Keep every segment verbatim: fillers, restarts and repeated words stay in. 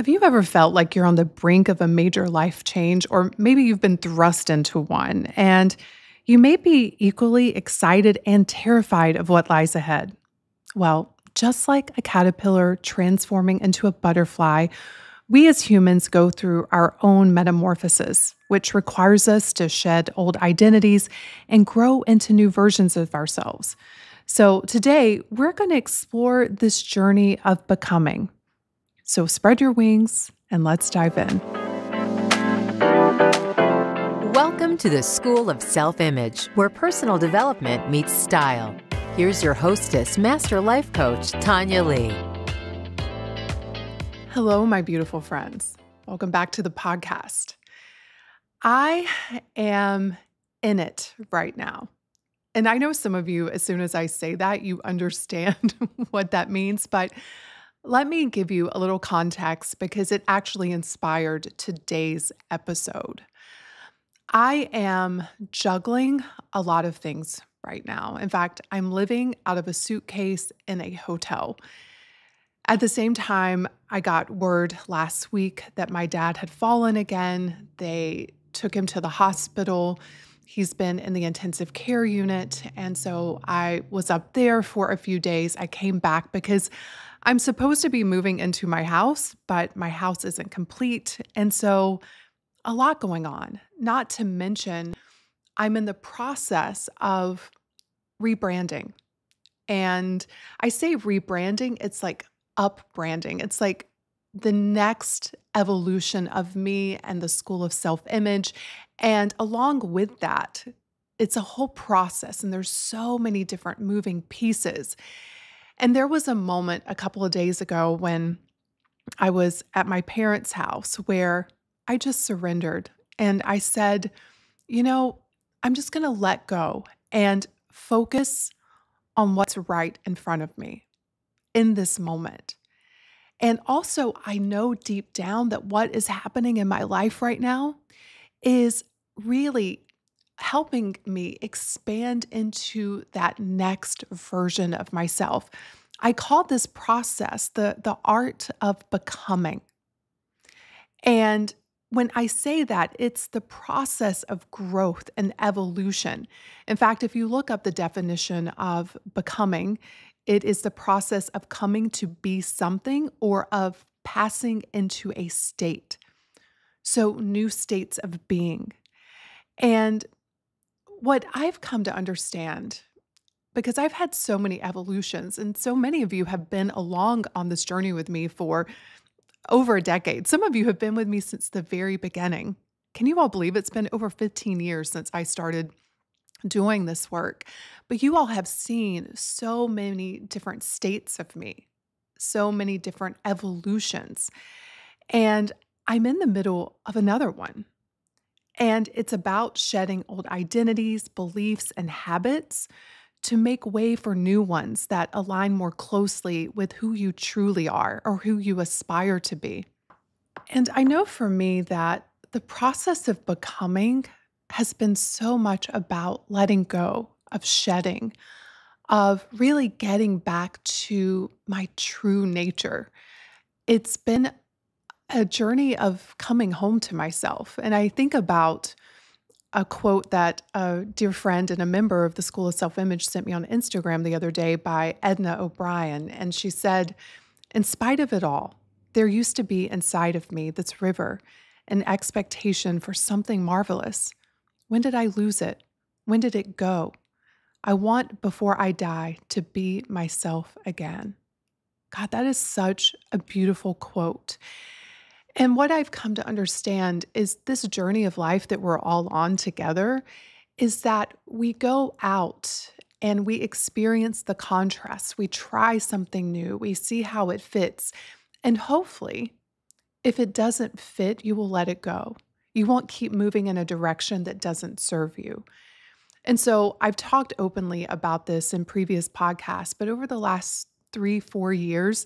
Have you ever felt like you're on the brink of a major life change, or maybe you've been thrust into one, and you may be equally excited and terrified of what lies ahead? Well, just like a caterpillar transforming into a butterfly, we as humans go through our own metamorphosis, which requires us to shed old identities and grow into new versions of ourselves. So today, we're going to explore this journey of becoming. So spread your wings and let's dive in. Welcome to the School of Self-Image, where personal development meets style. Here's your hostess, Master Life Coach, Tonya Leigh. Hello, my beautiful friends. Welcome back to the podcast. I am in it right now. And I know some of you, as soon as I say that, you understand what that means, but let me give you a little context because it actually inspired today's episode. I am juggling a lot of things right now. In fact, I'm living out of a suitcase in a hotel. At the same time, I got word last week that my dad had fallen again. They took him to the hospital. He's been in the intensive care unit, and so I was up there for a few days. I came back because I'm supposed to be moving into my house, but my house isn't complete. And so a lot going on, not to mention I'm in the process of rebranding. And I say rebranding, it's like up-branding. It's like the next evolution of me and the School of Self-Image. And along with that, it's a whole process, and there's so many different moving pieces. And there was a moment a couple of days ago when I was at my parents' house where I just surrendered and I said, you know, I'm just going to let go and focus on what's right in front of me in this moment. And also, I know deep down that what is happening in my life right now is really helping me expand into that next version of myself. I call this process the, the art of becoming. And when I say that, it's the process of growth and evolution. In fact, if you look up the definition of becoming, it is the process of coming to be something or of passing into a state. So new states of being. And what I've come to understand, because I've had so many evolutions, and so many of you have been along on this journey with me for over a decade. Some of you have been with me since the very beginning. Can you all believe it's been over fifteen years since I started doing this work? But you all have seen so many different states of me, so many different evolutions. And I'm in the middle of another one. And it's about shedding old identities, beliefs, and habits to make way for new ones that align more closely with who you truly are or who you aspire to be. And I know for me that the process of becoming has been so much about letting go, of shedding, of really getting back to my true nature. It's been a journey of coming home to myself. And I think about a quote that a dear friend and a member of the School of Self-Image sent me on Instagram the other day by Edna O'Brien. And she said, "In spite of it all, there used to be inside of me this river, an expectation for something marvelous. When did I lose it? When did it go? I want, before I die, to be myself again." God, that is such a beautiful quote. And what I've come to understand is this journey of life that we're all on together is that we go out and we experience the contrast. We try something new. We see how it fits. And hopefully, if it doesn't fit, you will let it go. You won't keep moving in a direction that doesn't serve you. And so I've talked openly about this in previous podcasts, but over the last three, four years,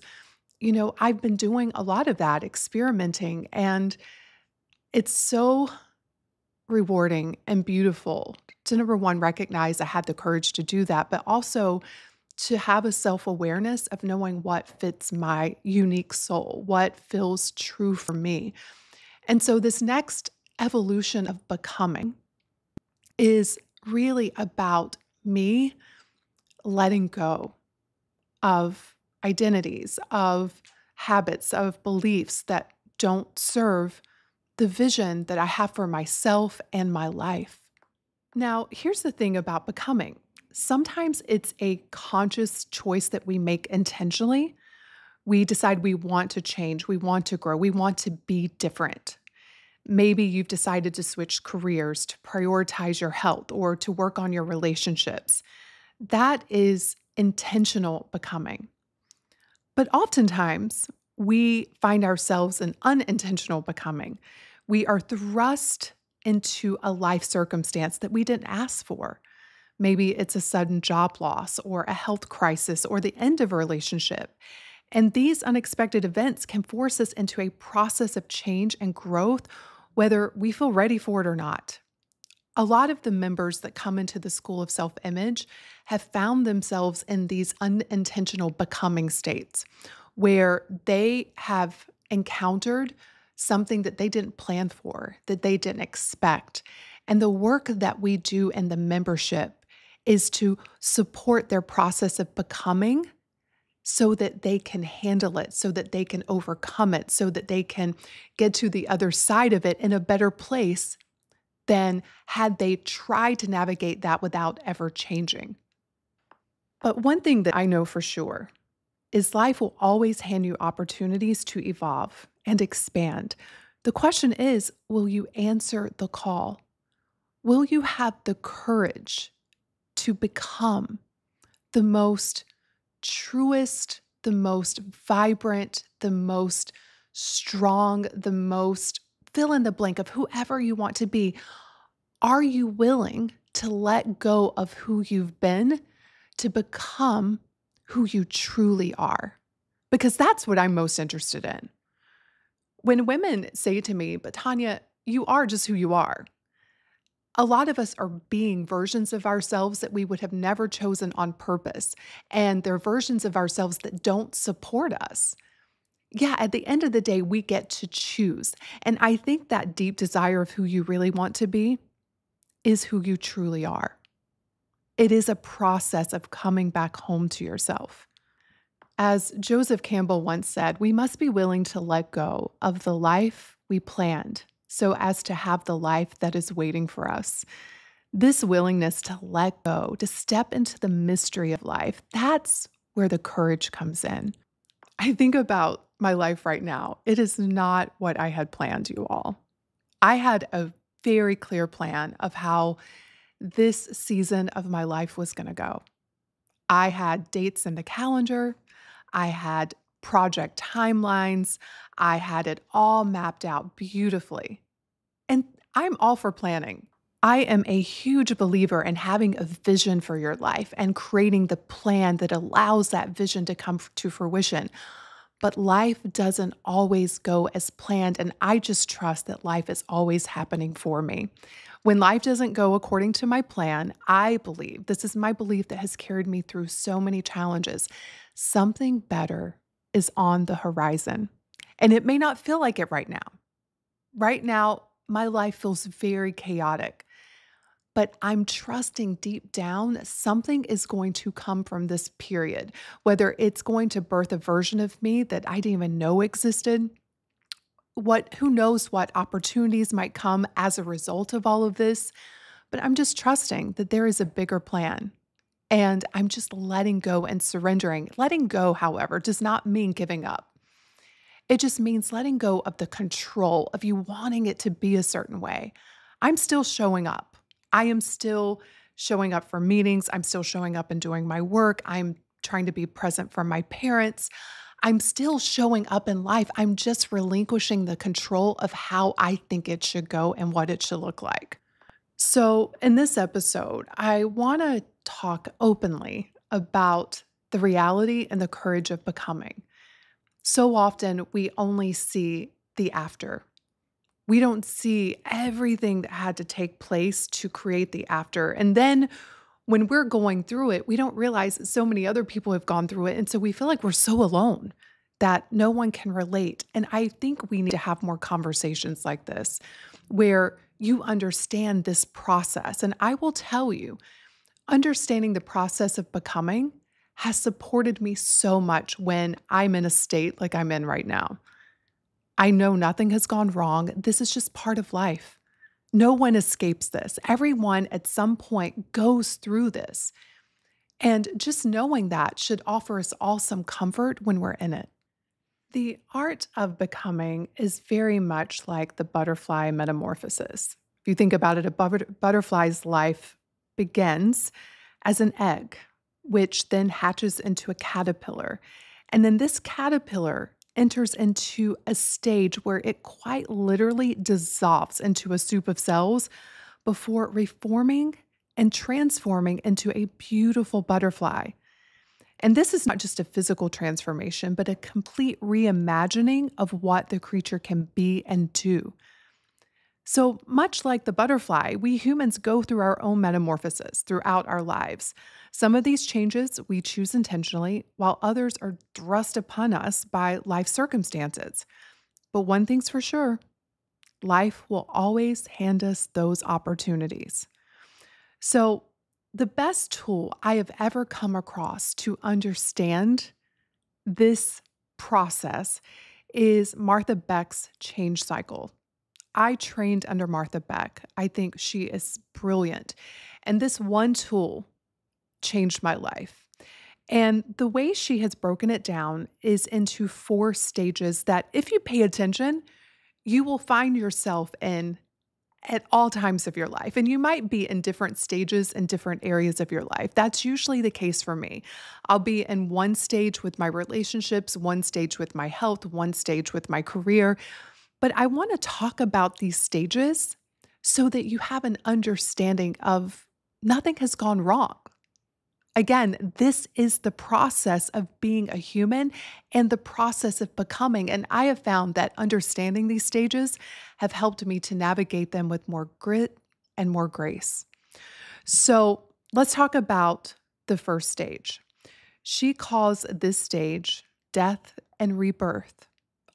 you know, I've been doing a lot of that, experimenting, and it's so rewarding and beautiful to, number one, recognize I had the courage to do that, but also to have a self-awareness of knowing what fits my unique soul, what feels true for me. And so this next evolution of becoming is really about me letting go of identities, of habits, of beliefs that don't serve the vision that I have for myself and my life. Now, here's the thing about becoming. Sometimes it's a conscious choice that we make intentionally. We decide we want to change, we want to grow, we want to be different. Maybe you've decided to switch careers, to prioritize your health, or to work on your relationships. That is intentional becoming. But oftentimes, we find ourselves in unintentional becoming. We are thrust into a life circumstance that we didn't ask for. Maybe it's a sudden job loss or a health crisis or the end of a relationship. And these unexpected events can force us into a process of change and growth, whether we feel ready for it or not. A lot of the members that come into the School of Self-Image have found themselves in these unintentional becoming states where they have encountered something that they didn't plan for, that they didn't expect. And the work that we do in the membership is to support their process of becoming so that they can handle it, so that they can overcome it, so that they can get to the other side of it in a better place than had they tried to navigate that without ever changing. But one thing that I know for sure is life will always hand you opportunities to evolve and expand. The question is, will you answer the call? Will you have the courage to become the most truest, the most vibrant, the most strong, the most fill in the blank of whoever you want to be? Are you willing to let go of who you've been to become who you truly are? Because that's what I'm most interested in. When women say to me, but Tonya, you are just who you are. A lot of us are being versions of ourselves that we would have never chosen on purpose. And they're versions of ourselves that don't support us. Yeah, at the end of the day, we get to choose. And I think that deep desire of who you really want to be is who you truly are. It is a process of coming back home to yourself. As Joseph Campbell once said, we must be willing to let go of the life we planned so as to have the life that is waiting for us. This willingness to let go, to step into the mystery of life, that's where the courage comes in. I think about my life right now. It is not what I had planned, you all. I had a very clear plan of how this season of my life was going to go. I had dates in the calendar. I had project timelines. I had it all mapped out beautifully. And I'm all for planning. I am a huge believer in having a vision for your life and creating the plan that allows that vision to come to fruition. But life doesn't always go as planned, and I just trust that life is always happening for me. When life doesn't go according to my plan, I believe, this is my belief that has carried me through so many challenges, something better is on the horizon. And it may not feel like it right now. Right now, my life feels very chaotic, but I'm trusting deep down something is going to come from this period, whether it's going to birth a version of me that I didn't even know existed. What, who knows what opportunities might come as a result of all of this, but I'm just trusting that there is a bigger plan. And I'm just letting go and surrendering. Letting go, however, does not mean giving up. It just means letting go of the control of you wanting it to be a certain way. I'm still showing up. I am still showing up for meetings. I'm still showing up and doing my work. I'm trying to be present for my parents. I'm still showing up in life. I'm just relinquishing the control of how I think it should go and what it should look like. So in this episode, I want to talk openly about the reality and the courage of becoming. So often we only see the after. We don't see everything that had to take place to create the after. And then when we're going through it, we don't realize that so many other people have gone through it. And so we feel like we're so alone that no one can relate. And I think we need to have more conversations like this where you understand this process. And I will tell you, understanding the process of becoming has supported me so much when I'm in a state like I'm in right now. I know nothing has gone wrong. This is just part of life. No one escapes this. Everyone at some point goes through this. And just knowing that should offer us all some comfort when we're in it. The art of becoming is very much like the butterfly metamorphosis. If you think about it, a butterfly's life begins as an egg, which then hatches into a caterpillar. And then this caterpillar enters into a stage where it quite literally dissolves into a soup of cells before reforming and transforming into a beautiful butterfly. And this is not just a physical transformation, but a complete reimagining of what the creature can be and do. So much like the butterfly, we humans go through our own metamorphosis throughout our lives. Some of these changes we choose intentionally, while others are thrust upon us by life circumstances. But one thing's for sure, life will always hand us those opportunities. So the best tool I have ever come across to understand this process is Martha Beck's Change Cycle. I trained under Martha Beck. I think she is brilliant. And this one tool changed my life. And the way she has broken it down is into four stages that if you pay attention, you will find yourself in at all times of your life. And you might be in different stages in different areas of your life. That's usually the case for me. I'll be in one stage with my relationships, one stage with my health, one stage with my career. But I want to talk about these stages so that you have an understanding of nothing has gone wrong. Again, this is the process of being a human and the process of becoming. And I have found that understanding these stages have helped me to navigate them with more grit and more grace. So let's talk about the first stage. She calls this stage death and rebirth.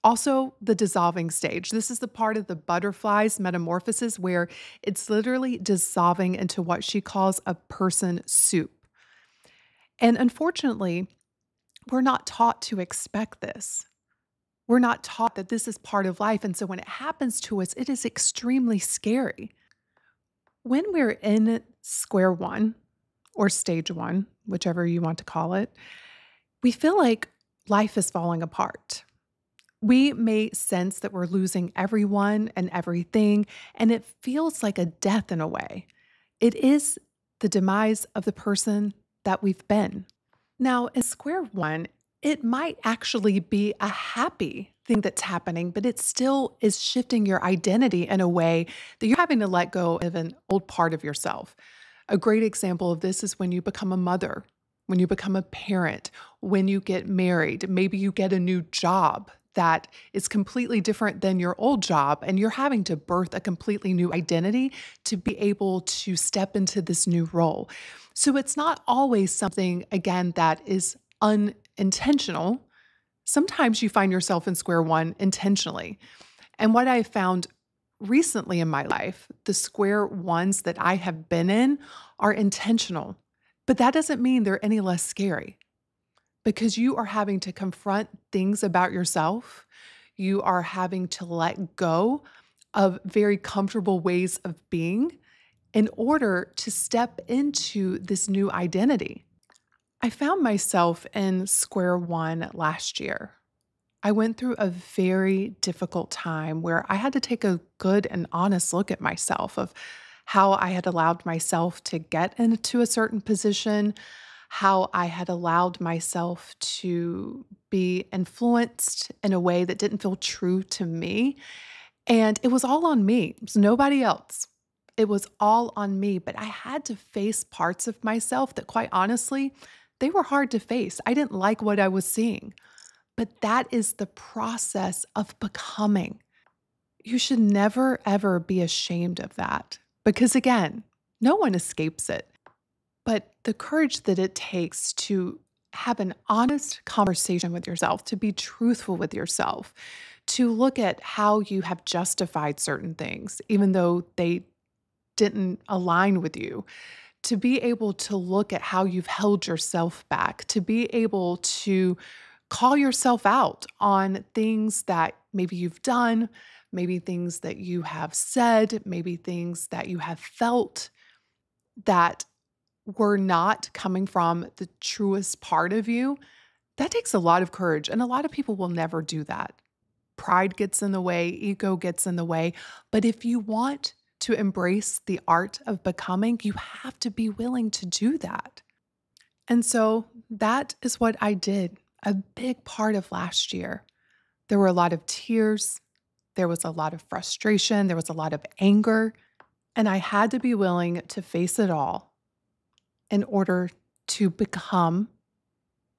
Also, the dissolving stage. This is the part of the butterfly's metamorphosis where it's literally dissolving into what she calls a person soup. And unfortunately, we're not taught to expect this. We're not taught that this is part of life. And so when it happens to us, it is extremely scary. When we're in square one or stage one, whichever you want to call it, we feel like life is falling apart. We may sense that we're losing everyone and everything, and it feels like a death in a way. It is the demise of the person that we've been. Now, in square one, it might actually be a happy thing that's happening, but it still is shifting your identity in a way that you're having to let go of an old part of yourself. A great example of this is when you become a mother, when you become a parent, when you get married, maybe you get a new job that is completely different than your old job, and you're having to birth a completely new identity to be able to step into this new role. So it's not always something, again, that is unintentional. Sometimes you find yourself in square one intentionally. And what I found recently in my life, the square ones that I have been in are intentional, but that doesn't mean they're any less scary. Because you are having to confront things about yourself. You are having to let go of very comfortable ways of being in order to step into this new identity. I found myself in square one last year. I went through a very difficult time where I had to take a good and honest look at myself of how I had allowed myself to get into a certain position, how I had allowed myself to be influenced in a way that didn't feel true to me. And it was all on me. It was nobody else. It was all on me. But I had to face parts of myself that, quite honestly, they were hard to face. I didn't like what I was seeing. But that is the process of becoming. You should never, ever be ashamed of that. Because again, no one escapes it. but the courage that it takes to have an honest conversation with yourself, to be truthful with yourself, to look at how you have justified certain things, even though they didn't align with you, to be able to look at how you've held yourself back, to be able to call yourself out on things that maybe you've done, maybe things that you have said, maybe things that you have felt that were not coming from the truest part of you. That takes a lot of courage, and a lot of people will never do that. Pride gets in the way, ego gets in the way, but if you want to embrace the art of becoming, you have to be willing to do that. And so that is what I did a big part of last year. There were a lot of tears, there was a lot of frustration, there was a lot of anger, and I had to be willing to face it all in order to become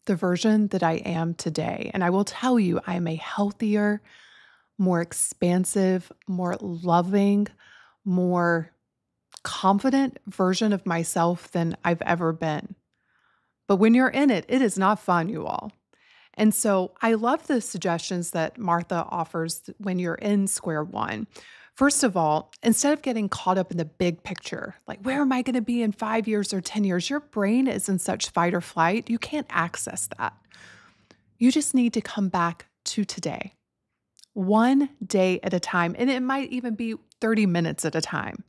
the version that I am today. And I will tell you, I am a healthier, more expansive, more loving, more confident version of myself than I've ever been. But when you're in it, it is not fun, you all. And so I love the suggestions that Martha offers when you're in square one. First of all, instead of getting caught up in the big picture, like where am I going to be in five years or ten years, your brain is in such fight or flight, you can't access that. You just need to come back to today, one day at a time, and it might even be thirty minutes at a time.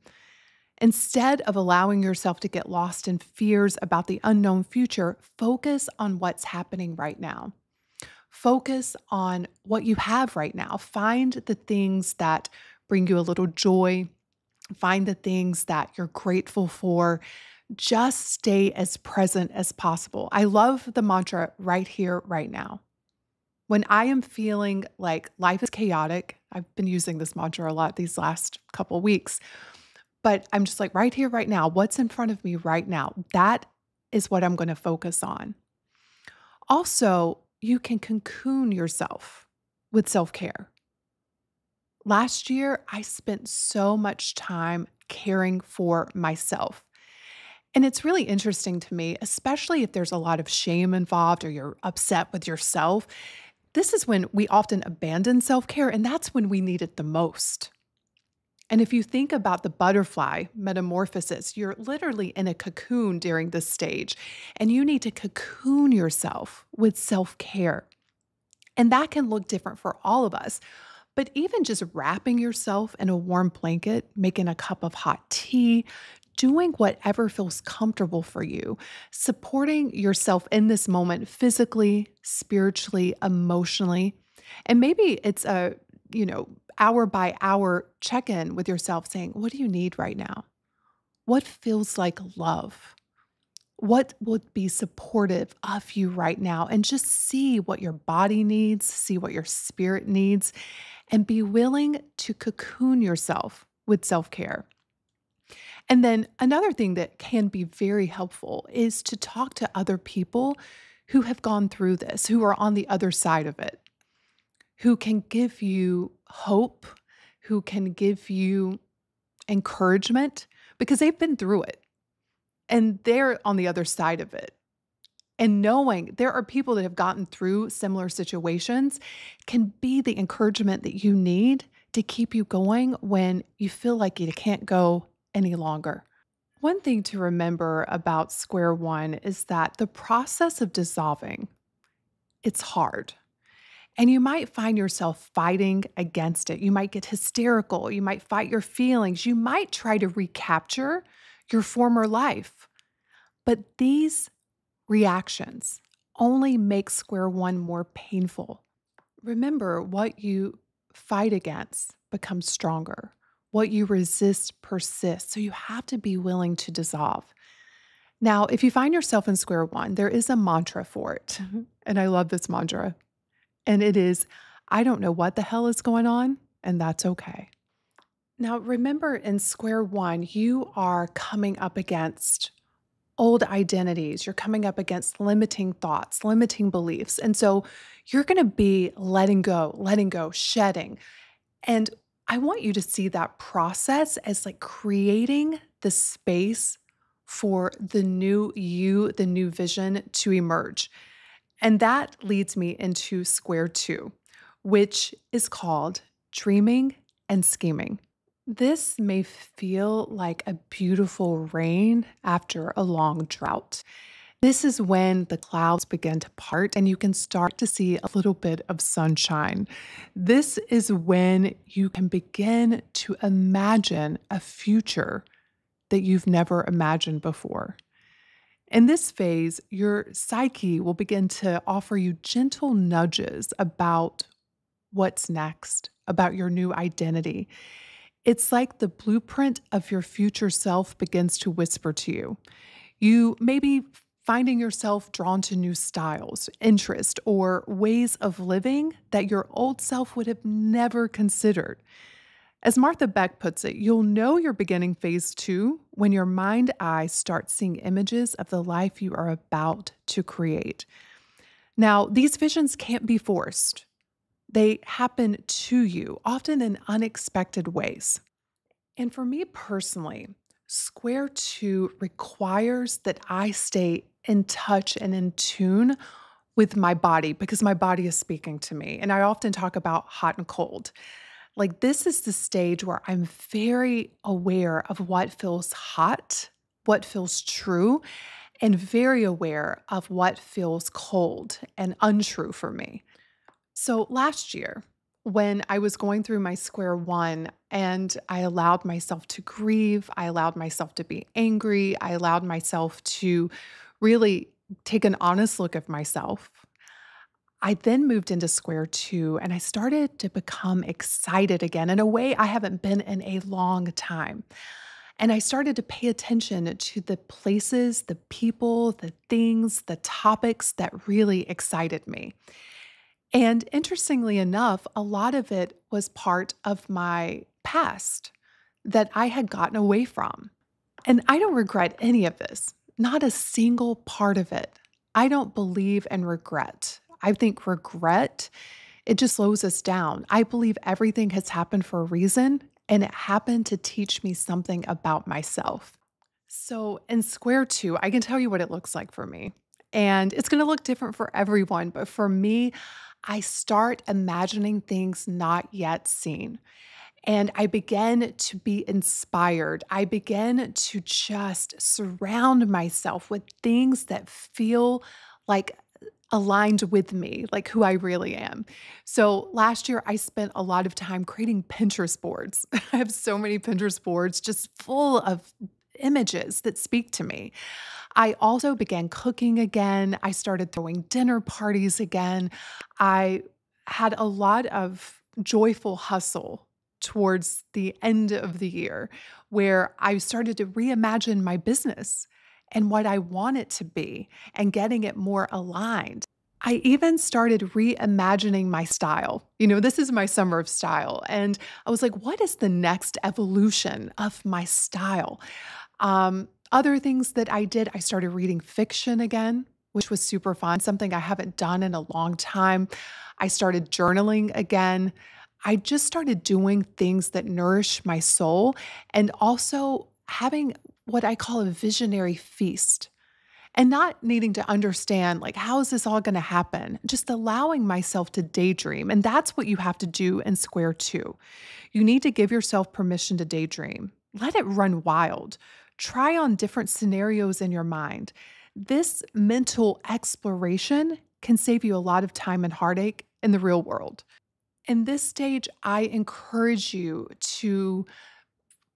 Instead of allowing yourself to get lost in fears about the unknown future, focus on what's happening right now. Focus on what you have right now. Find the things that bring you a little joy. Find the things that you're grateful for. Just stay as present as possible. I love the mantra right here, right now. When I am feeling like life is chaotic, I've been using this mantra a lot these last couple weeks, but I'm just like right here, right now, what's in front of me right now? That is what I'm going to focus on. Also, you can cocoon yourself with self-care. Last year, I spent so much time caring for myself. And it's really interesting to me, especially if there's a lot of shame involved or you're upset with yourself. This is when we often abandon self-care, and that's when we need it the most. And if you think about the butterfly metamorphosis, you're literally in a cocoon during this stage, and you need to cocoon yourself with self-care. And that can look different for all of us. But even just wrapping yourself in a warm blanket, making a cup of hot tea, doing whatever feels comfortable for you, supporting yourself in this moment physically, spiritually, emotionally. And maybe it's a, you know, hour by hour check-in with yourself saying, what do you need right now? What feels like love? What would be supportive of you right now? And just see what your body needs, see what your spirit needs, and be willing to cocoon yourself with self-care. And then another thing that can be very helpful is to talk to other people who have gone through this, who are on the other side of it, who can give you hope, who can give you encouragement, because they've been through it and they're on the other side of it. And knowing there are people that have gotten through similar situations can be the encouragement that you need to keep you going when you feel like you can't go any longer. One thing to remember about square one is that the process of dissolving, it's hard. And you might find yourself fighting against it. You might get hysterical. You might fight your feelings. You might try to recapture your former life. But these reactions only make square one more painful. Remember, what you fight against becomes stronger. What you resist persists. So you have to be willing to dissolve. Now, if you find yourself in square one, there is a mantra for it. And I love this mantra. And it is, I don't know what the hell is going on, and that's okay. Now, remember in square one, you are coming up against old identities. You're coming up against limiting thoughts, limiting beliefs. And so you're going to be letting go, letting go, shedding. And I want you to see that process as like creating the space for the new you, the new vision to emerge. And that leads me into square two, which is called dreaming and scheming. This may feel like a beautiful rain after a long drought. This is when the clouds begin to part and you can start to see a little bit of sunshine. This is when you can begin to imagine a future that you've never imagined before. In this phase, your psyche will begin to offer you gentle nudges about what's next, about your new identity. It's like the blueprint of your future self begins to whisper to you. You may be finding yourself drawn to new styles, interests, or ways of living that your old self would have never considered. As Martha Beck puts it, you'll know you're beginning phase two when your mind eye starts seeing images of the life you are about to create. Now, these visions can't be forced. They happen to you, often in unexpected ways. And for me personally, square two requires that I stay in touch and in tune with my body because my body is speaking to me. And I often talk about hot and cold. Like, this is the stage where I'm very aware of what feels hot, what feels true, and very aware of what feels cold and untrue for me. So last year, when I was going through my square one and I allowed myself to grieve, I allowed myself to be angry, I allowed myself to really take an honest look at myself, I then moved into square two and I started to become excited again in a way I haven't been in a long time. And I started to pay attention to the places, the people, the things, the topics that really excited me. And interestingly enough, a lot of it was part of my past that I had gotten away from. And I don't regret any of this, not a single part of it. I don't believe in regret. I think regret, it just slows us down. I believe everything has happened for a reason, and it happened to teach me something about myself. So in square two, I can tell you what it looks like for me. And it's going to look different for everyone, but for me, I start imagining things not yet seen. And I begin to be inspired. I begin to just surround myself with things that feel like aligned with me, like who I really am. So last year, I spent a lot of time creating Pinterest boards. I have so many Pinterest boards just full of images that speak to me. I also began cooking again. I started throwing dinner parties again. I had a lot of joyful hustle towards the end of the year where I started to reimagine my business and what I want it to be and getting it more aligned. I even started reimagining my style. You know, this is my summer of style. And I was like, what is the next evolution of my style? Um, Other things that I did, I started reading fiction again, which was super fun, something I haven't done in a long time. I started journaling again. I just started doing things that nourish my soul and also having what I call a visionary feast and not needing to understand, like, how is this all going to happen? Just allowing myself to daydream. And that's what you have to do in square two. You need to give yourself permission to daydream. Let it run wild. Try on different scenarios in your mind. This mental exploration can save you a lot of time and heartache in the real world. In this stage, I encourage you to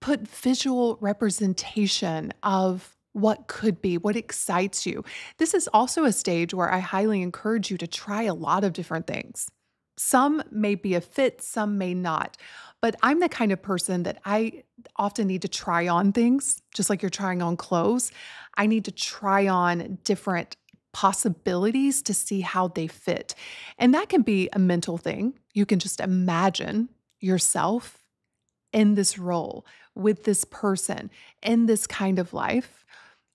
put visual representation of what could be, what excites you. This is also a stage where I highly encourage you to try a lot of different things. Some may be a fit, some may not, but I'm the kind of person that I often need to try on things, just like you're trying on clothes. I need to try on different possibilities to see how they fit. And that can be a mental thing. You can just imagine yourself in this role, with this person, in this kind of life.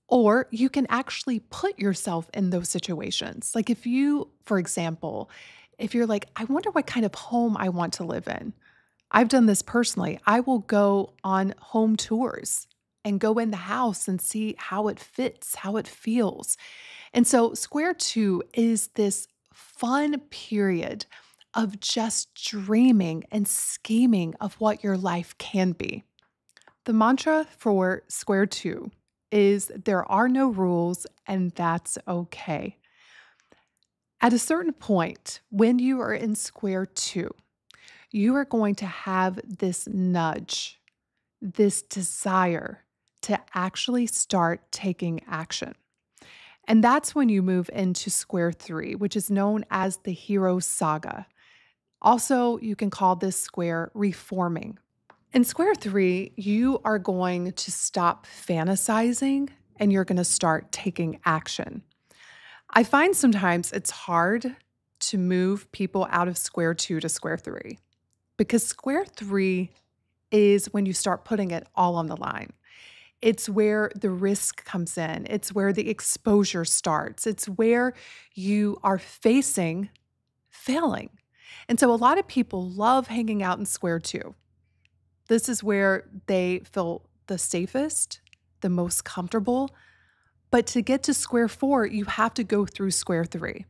Or you can actually put yourself in those situations. Like if you, for example, if you're like, I wonder what kind of home I want to live in. I've done this personally. I will go on home tours. and go in the house and see how it fits, how it feels. And so square two is this fun period of just dreaming and scheming of what your life can be. The mantra for square two is there are no rules and that's okay. At a certain point, when you are in square two, you are going to have this nudge, this desire to actually start taking action. And that's when you move into square three, which is known as the hero saga. Also, you can call this square reforming. In square three, you are going to stop fantasizing and you're going to start taking action. I find sometimes it's hard to move people out of square two to square three because square three is when you start putting it all on the line. It's where the risk comes in. It's where the exposure starts. It's where you are facing failing. And so a lot of people love hanging out in square two. This is where they feel the safest, the most comfortable. But to get to square four, you have to go through square three.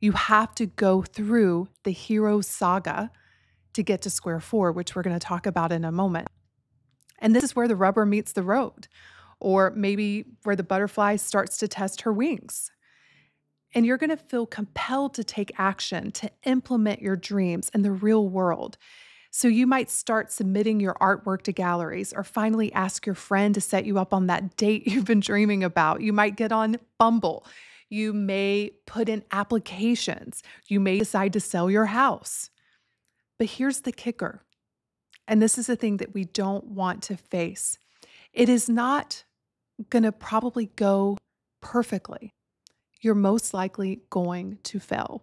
You have to go through the hero saga to get to square four, which we're going to talk about in a moment. And this is where the rubber meets the road, or maybe where the butterfly starts to test her wings. And you're going to feel compelled to take action, to implement your dreams in the real world. So you might start submitting your artwork to galleries, or finally ask your friend to set you up on that date you've been dreaming about. You might get on Bumble. You may put in applications. You may decide to sell your house. But here's the kicker. And this is the thing that we don't want to face. It is not going to probably go perfectly. You're most likely going to fail.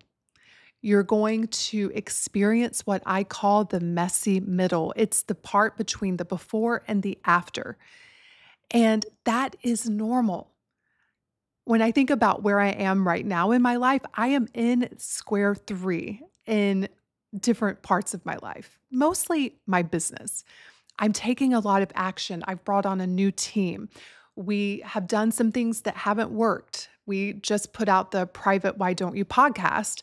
You're going to experience what I call the messy middle. It's the part between the before and the after. And that is normal. When I think about where I am right now in my life, I am in square three in different parts of my life, mostly my business. I'm taking a lot of action. I've brought on a new team. We have done some things that haven't worked. We just put out the private Why Don't You podcast,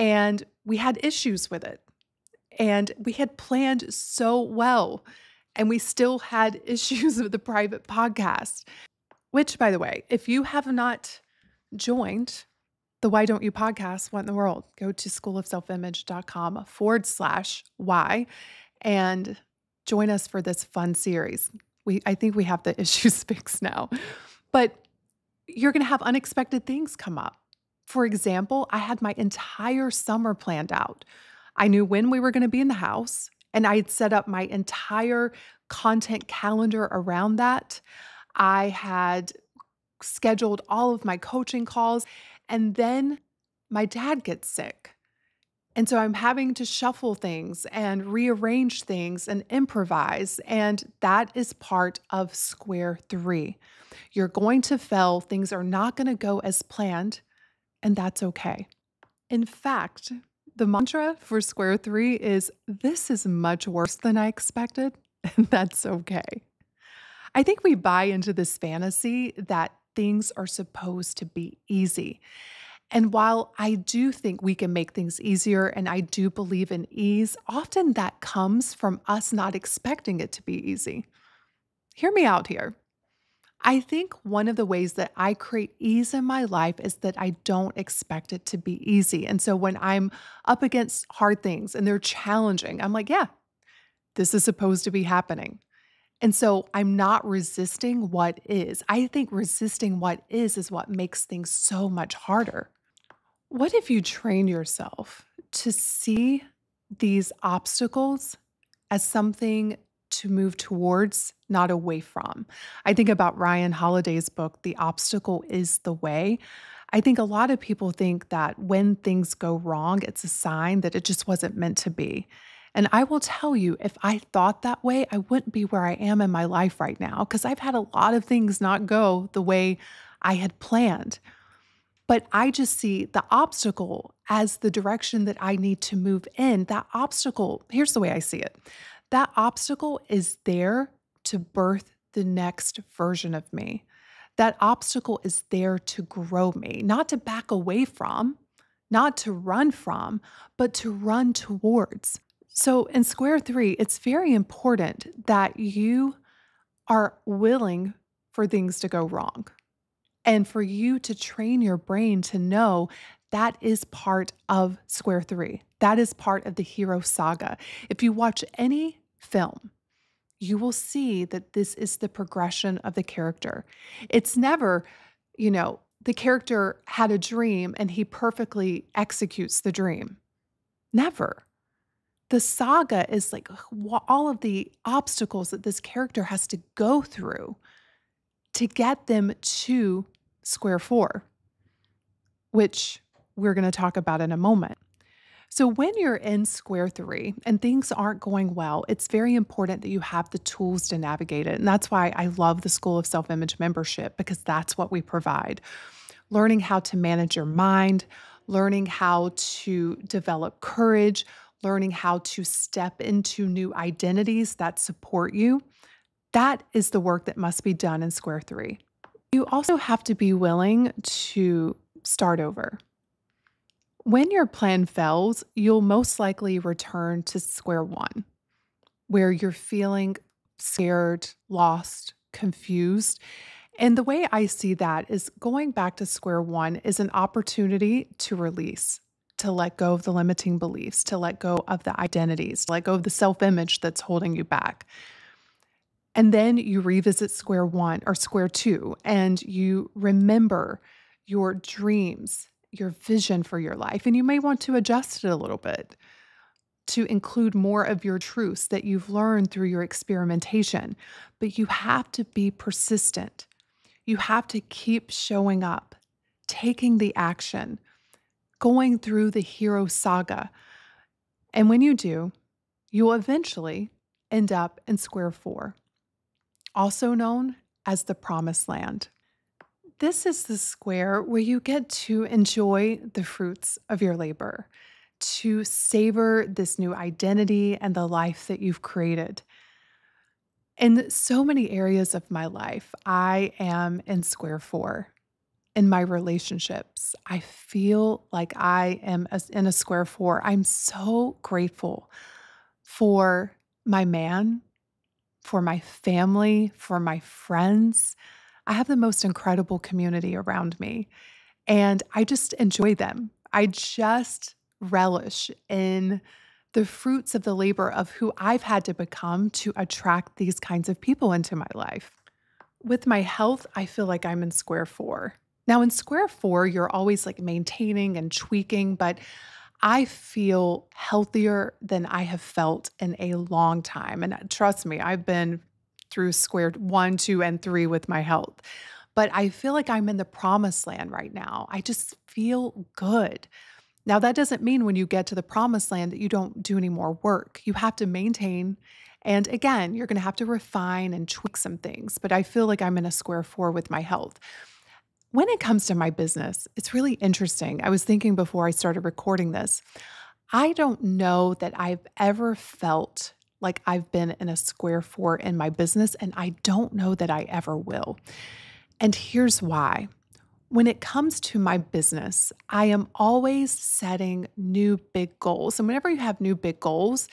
and we had issues with it. And we had planned so well, and we still had issues with the private podcast, which, by the way, if you have not joined the Why Don't You podcast, what in the world? Go to schoolofselfimage.com forward slash why and join us for this fun series. We I think we have the issues fixed now, but you're going to have unexpected things come up. For example, I had my entire summer planned out. I knew when we were going to be in the house, and I had set up my entire content calendar around that. I had scheduled all of my coaching calls. And then my dad gets sick. And so I'm having to shuffle things and rearrange things and improvise. And that is part of square three. You're going to fail. Things are not going to go as planned, and that's okay. In fact, the mantra for square three is, this is much worse than I expected, and that's okay. I think we buy into this fantasy that things are supposed to be easy. And while I do think we can make things easier and I do believe in ease, often that comes from us not expecting it to be easy. Hear me out here. I think one of the ways that I create ease in my life is that I don't expect it to be easy. And so when I'm up against hard things and they're challenging, I'm like, yeah, this is supposed to be happening. And so I'm not resisting what is. I think resisting what is is what makes things so much harder. What if you train yourself to see these obstacles as something to move towards, not away from? I think about Ryan Holiday's book, The Obstacle is the Way. I think a lot of people think that when things go wrong, it's a sign that it just wasn't meant to be. And I will tell you, if I thought that way, I wouldn't be where I am in my life right now, because I've had a lot of things not go the way I had planned. But I just see the obstacle as the direction that I need to move in. That obstacle, here's the way I see it. That obstacle is there to birth the next version of me. That obstacle is there to grow me, not to back away from, not to run from, but to run towards. So in square three, it's very important that you are willing for things to go wrong and for you to train your brain to know that is part of square three. That is part of the hero saga. If you watch any film, you will see that this is the progression of the character. It's never, you know, the character had a dream and he perfectly executes the dream. Never. The saga is like all of the obstacles that this character has to go through to get them to square four, which we're going to talk about in a moment. So when you're in square three and things aren't going well, it's very important that you have the tools to navigate it. And that's why I love the School of Self-Image membership, because that's what we provide. Learning how to manage your mind, learning how to develop courage, learning how to step into new identities that support you. That is the work that must be done in square three. You also have to be willing to start over. When your plan fails, you'll most likely return to square one, where you're feeling scared, lost, confused. And the way I see that is going back to square one is an opportunity to release, to let go of the limiting beliefs, to let go of the identities, to let go of the self-image that's holding you back. And then you revisit square one or square two, and you remember your dreams, your vision for your life, and you may want to adjust it a little bit to include more of your truths that you've learned through your experimentation. But you have to be persistent. You have to keep showing up, taking the action, going through the hero saga. And when you do, you'll eventually end up in square four, also known as the promised land. This is the square where you get to enjoy the fruits of your labor, to savor this new identity and the life that you've created. In so many areas of my life, I am in square four. In my relationships, I feel like I am in a square four. I'm so grateful for my man, for my family, for my friends. I have the most incredible community around me, and I just enjoy them. I just relish in the fruits of the labor of who I've had to become to attract these kinds of people into my life. With my health, I feel like I'm in square four. Now, in square four, you're always like maintaining and tweaking, but I feel healthier than I have felt in a long time. And trust me, I've been through square one, two, and three with my health. But I feel like I'm in the promised land right now. I just feel good. Now, that doesn't mean when you get to the promised land that you don't do any more work. You have to maintain. And again, you're going to have to refine and tweak some things. But I feel like I'm in a square four with my health. When it comes to my business, it's really interesting. I was thinking before I started recording this, I don't know that I've ever felt like I've been in a square four in my business, and I don't know that I ever will. And here's why. When it comes to my business, I am always setting new big goals. And whenever you have new big goals,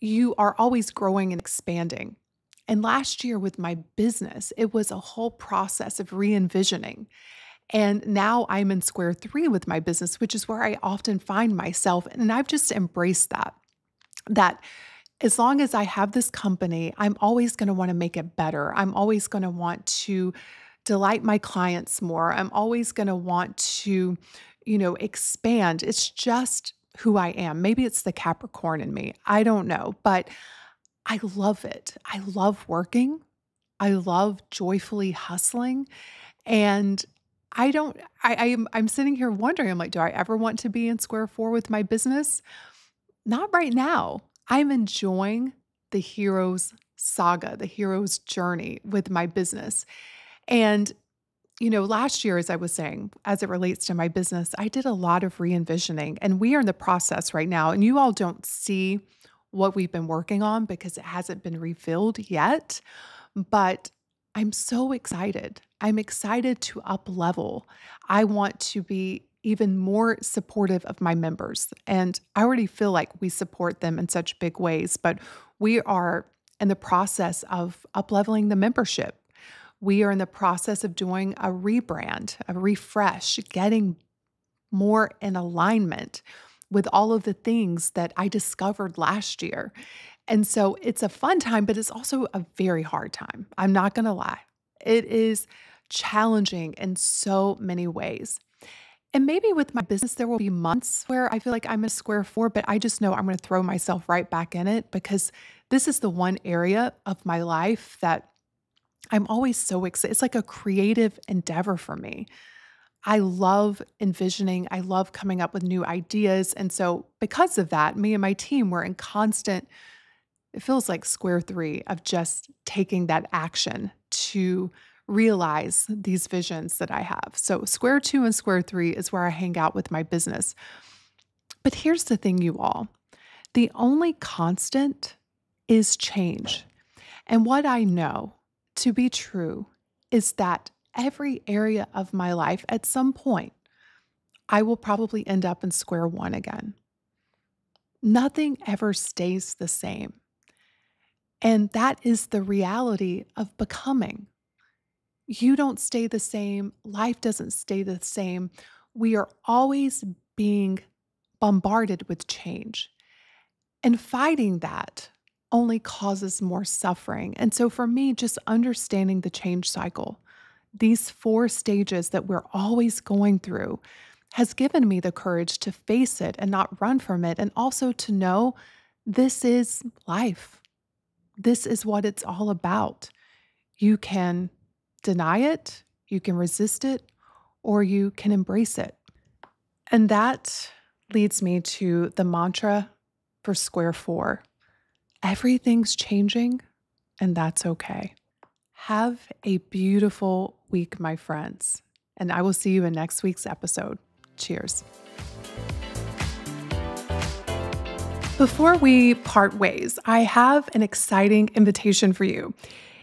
you are always growing and expanding. And last year with my business, it was a whole process of re-envisioning. And now I'm in square three with my business, which is where I often find myself. And I've just embraced that, that as long as I have this company, I'm always going to want to make it better. I'm always going to want to delight my clients more. I'm always going to want to, you know, expand. It's just who I am. Maybe it's the Capricorn in me. I don't know, but I love it. I love working. I love joyfully hustling. And I don't, I, I'm, I'm sitting here wondering, I'm like, do I ever want to be in square four with my business? Not right now. I'm enjoying the hero's saga, the hero's journey with my business. And, you know, last year, as I was saying, as it relates to my business, I did a lot of re-envisioning, and we are in the process right now. And you all don't see what we've been working on because it hasn't been revealed yet. but I'm so excited. I'm excited to up level. I want to be even more supportive of my members. And I already feel like we support them in such big ways, but we are in the process of up leveling the membership. We are in the process of doing a rebrand, a refresh, getting more in alignment with all of the things that I discovered last year. And so it's a fun time, but it's also a very hard time. I'm not going to lie. It is challenging in so many ways. And maybe with my business, there will be months where I feel like I'm a square four, but I just know I'm going to throw myself right back in it because this is the one area of my life that I'm always so excited. It's like a creative endeavor for me. I love envisioning. I love coming up with new ideas. And so because of that, me and my team were in constant, it feels like square three of just taking that action to realize these visions that I have. So square two and square three is where I hang out with my business. But here's the thing, you all. The only constant is change. And what I know to be true is that every area of my life, at some point, I will probably end up in square one again. Nothing ever stays the same. And that is the reality of becoming. You don't stay the same. Life doesn't stay the same. We are always being bombarded with change. And fighting that only causes more suffering. And so for me, just understanding the change cycle, these four stages that we're always going through, has given me the courage to face it and not run from it, and also to know this is life. This is what it's all about. You can deny it, you can resist it, or you can embrace it. And that leads me to the mantra for square four. Everything's changing, and that's okay. Have a beautiful week, my friends, and I will see you in next week's episode. Cheers. Before we part ways, I have an exciting invitation for you.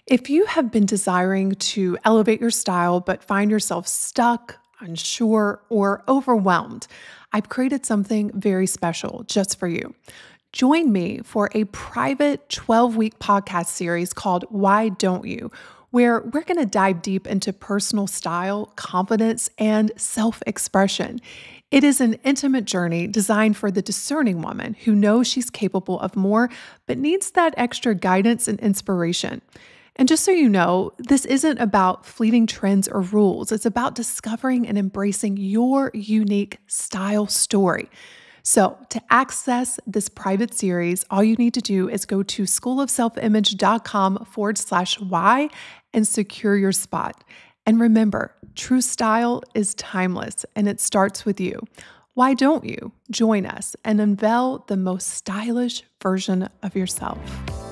If you have been desiring to elevate your style but find yourself stuck, unsure, or overwhelmed, I've created something very special just for you. Join me for a private twelve-week podcast series called Why Don't You?, where we're going to dive deep into personal style, confidence, and self-expression. It is an intimate journey designed for the discerning woman who knows she's capable of more but needs that extra guidance and inspiration. And just so you know, this isn't about fleeting trends or rules. It's about discovering and embracing your unique style story. So to access this private series, all you need to do is go to schoolofselfimage.com forward slash why and secure your spot. And remember, true style is timeless, and it starts with you. Why don't you join us and unveil the most stylish version of yourself?